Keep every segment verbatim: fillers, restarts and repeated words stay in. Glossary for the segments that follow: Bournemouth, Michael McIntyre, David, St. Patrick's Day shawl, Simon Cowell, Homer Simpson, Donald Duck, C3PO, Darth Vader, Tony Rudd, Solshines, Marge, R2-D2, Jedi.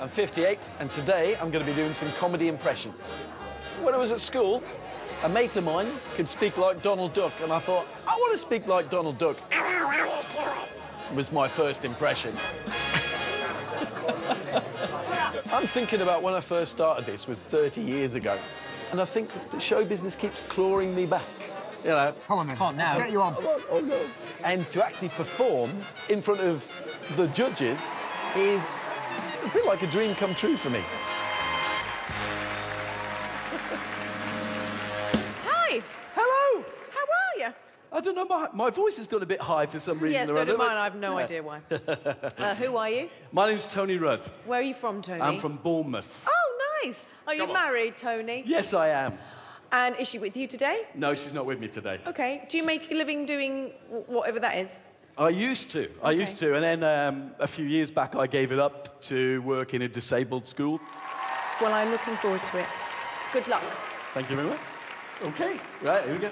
I'm fifty-eight, and today I'm going to be doing some comedy impressions. When I was at school, a mate of mine could speak like Donald Duck, and I thought, I want to speak like Donald Duck. Was my first impression. I'm thinking about when I first started this was thirty years ago, and I think the show business keeps clawing me back. You know, come on, then. Come on now. Let's get you on. Oh, oh, no. And to actually perform in front of the judges is a bit like a dream come true for me. Hi. Hello. How are you? I don't know. My, my voice has gone a bit high for some reason. Yes, yeah, so do mine. I have no yeah. idea why. uh, who are you? My name's Tony Rudd. Where are you from, Tony? I'm from Bournemouth. Oh, nice. Are come you married, on. Tony? Yes, I am. And is she with you today? No, she's not with me today. OK. Do you make a living doing whatever that is? I used to. Okay. I used to. And then um, a few years back, I gave it up to work in a disabled school. Well, I'm looking forward to it. Good luck. Thank you very much. OK. Right, here we go.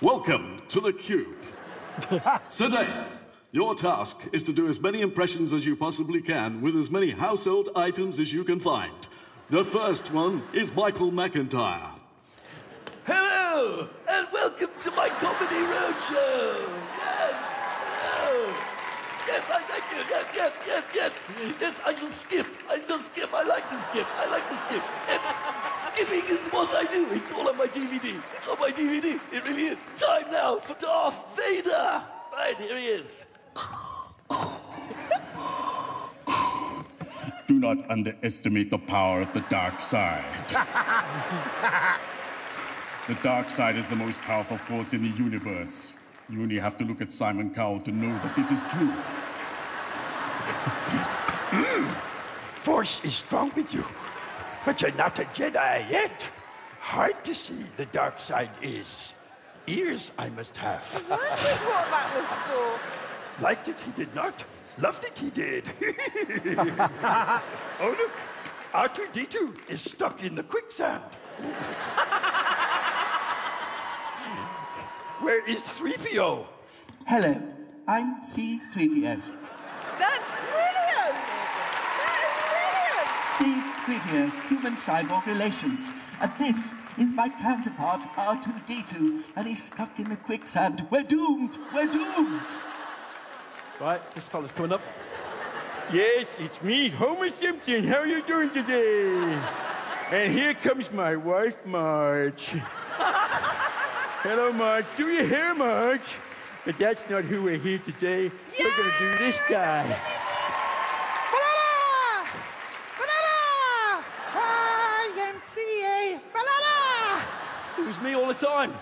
Welcome to the Cube. Today, your task is to do as many impressions as you possibly can with as many household items as you can find. The first one is Michael McIntyre. Hello, and welcome to my comedy roadshow. Yes, hello. Yes, I thank you. Yes, yes, yes, yes. Yes, I shall skip. I shall skip. I like to skip. I like to skip. Yes. Skipping is what I do. It's all on my D V D. It's on my D V D. It really is. Time now for Darth Vader. Right, here he is. Do not underestimate the power of the dark side. The dark side is the most powerful force in the universe. You only have to look at Simon Cowell to know that this is true. mm. Force is strong with you, but you're not a Jedi yet. Hard to see the dark side is. Ears I must have. That was what that was for. Liked it, he did not. Loved it, he did. Oh, look, R two D two is stuck in the quicksand. Where is three P O? Hello, I'm C three P O. That's brilliant! That is brilliant! C three P O, human-cyborg relations. And this is my counterpart, R two D two, and he's stuck in the quicksand. We're doomed! We're doomed! Right, this fella's coming up. Yes, it's me, Homer Simpson. How are you doing today? And here comes my wife, Marge. Hello, Marge. Do you hear, Marge? But that's not who we're here today. Yeah! We're going to do this guy. Banana! Banana! I am C A Banana! It was me all the time.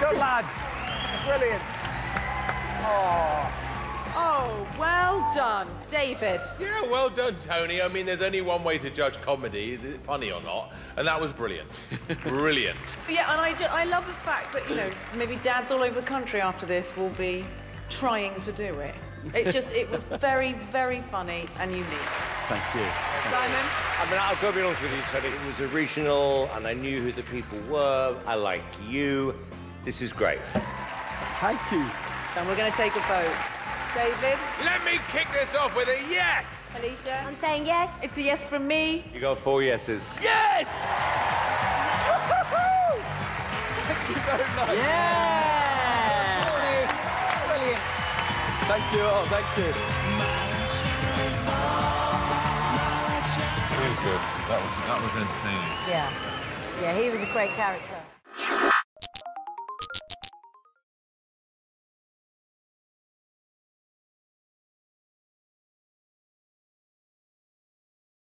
Good lad. Brilliant. Oh. Oh, well done, David. Yeah, well done, Tony. I mean, there's only one way to judge comedy. Is it funny or not? And that was brilliant. Brilliant. Yeah, and I, just, I love the fact that, you know, maybe dads all over the country after this will be trying to do it. It just, it was very, very funny and unique. Thank you. Thank Simon? You. I mean, I've got to be honest with you, Tony. It was original, and I knew who the people were. I like you. This is great. Thank you. And we're going to take a vote. David? Let me kick this off with a yes! Alicia? I'm saying yes. It's a yes from me. You got four yeses. Yes! Woo-hoo-hoo! Thank you very much. Yeah! Sorry. Brilliant. Thank you all. Thank you. It was good. That was, that was entertaining. Yeah. Yeah, he was a great character.